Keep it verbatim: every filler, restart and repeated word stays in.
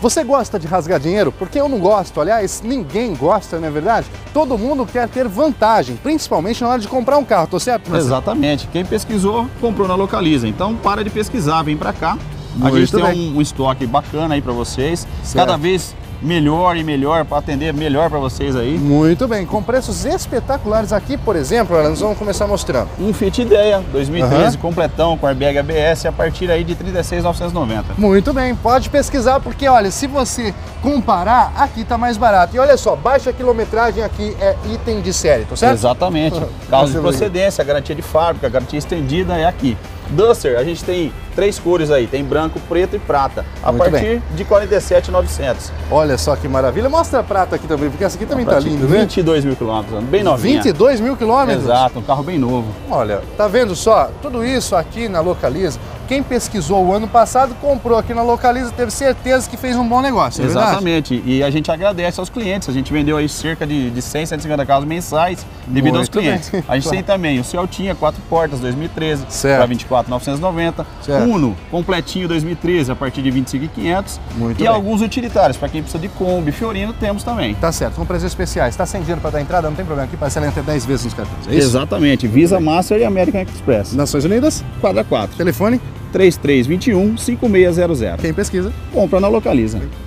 Você gosta de rasgar dinheiro? Porque eu não gosto, aliás, ninguém gosta, não é verdade? Todo mundo quer ter vantagem, principalmente na hora de comprar um carro, tô certo? Exatamente, quem pesquisou, comprou na Localiza, então para de pesquisar, vem para cá. A gente tem um, um estoque bacana aí para vocês, cada vez melhor e melhor, para atender melhor para vocês aí. Muito bem, com preços espetaculares aqui, por exemplo, nós vamos começar mostrando. Um Fit Idea dois mil e treze, uhum, completão, com airbag A B S, a partir aí de trinta e seis mil novecentos e noventa. Muito bem, pode pesquisar, porque olha, se você comparar, aqui tá mais barato. E olha só, baixa quilometragem aqui é item de série, tá certo? Exatamente, caso de procedência, garantia de fábrica, garantia estendida é aqui. Duster, a gente tem três cores aí, tem branco, preto e prata, a Muito partir bem. de quarenta e sete mil e novecentos. Olha só que maravilha, mostra a prata aqui também, porque essa aqui também a tá linda, né? vinte e dois mil quilômetros, bem novinha. vinte e dois mil quilômetros? Exato, um carro bem novo. Olha, tá vendo só, tudo isso aqui na Localiza, quem pesquisou o ano passado, comprou aqui na Localiza, teve certeza que fez um bom negócio, é Exatamente, verdade? E a gente agradece aos clientes, a gente vendeu aí cerca de, de cem, cento e cinquenta carros mensais devido Muito aos clientes. Bem. A gente claro. tem também o Celtinha, quatro portas, dois mil e treze, para vinte e quatro mil novecentos e noventa, UNO, completinho dois mil e treze, a partir de vinte e cinco mil e quinhentos, e bem. alguns utilitários, para quem precisa de Kombi, Fiorino, temos também. Tá certo, com preços especiais, está sem dinheiro para dar entrada, não tem problema, aqui parcela até dez vezes nos cartões, é isso? Exatamente, Visa, Master e American Express. Nações Unidas? quadra quatro. Telefone? três três dois um, cinco seis zero zero. Quem pesquisa? Compra na Localiza.